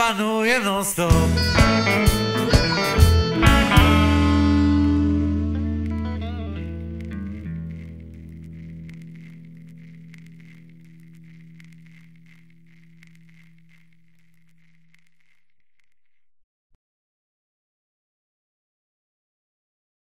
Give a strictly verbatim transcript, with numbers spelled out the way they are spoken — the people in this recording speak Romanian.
panuje non stop.